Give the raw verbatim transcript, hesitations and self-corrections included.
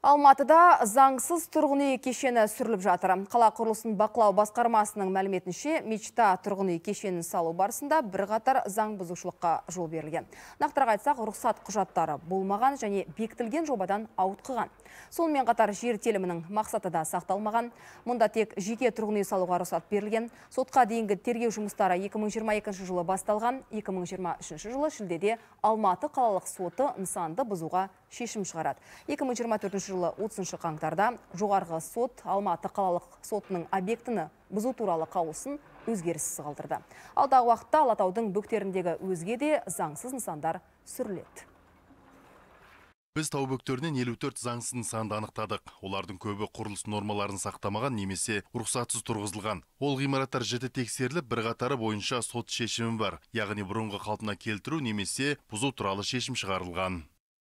Алматыда заңсыз тұрғын үй кешені сүріліп жатыр. Қала құрылысын бақылау басқармасының мәліметінше, Мечта тұрғын үй кешенін салу барысында бірқатар заң бұзушылыққа жол берілген. Нақтырақ айтсақ, рұқсат құжаттары болмаған және бекітілген жобадан ауытқыған. Сонымен қатар жер телімінің мақсаты да сақталмаған. Мұнда тек жеке тұрғын үй салуға рұқсат берілген. Сотқа дейінгі тергеу жұмыстары екі мың жиырма екінші жылы басталған. екі мың жиырма үшінші жылы шілдеде Алматы қалалық соты нысанды бұзуға шешім шығарады. екі мың жиырма төртінші жылы отызыншы қаңтарда жоғарғы сот Алматы қалалық сотының объектіні бұзу туралы қаулысын өзгеріссіз қалдырды. Алдағы уақытта Алатаудың бөктеріндегі өзге де заңсыз нысандар сүріледі. Біз тау бөктерінен елу төрт заңсыз нысанды анықтадық. Олардың көбі құрылыс нормаларын сақтамаған немесе рұқсатсыз тұрғызылған. Ол ғимараттар жіті тексеріліп, бірқатары бойынша сот шешімі бар, яғни бұрынғы қалпына келтіру немесе бұзу туралы шешім шығарылған.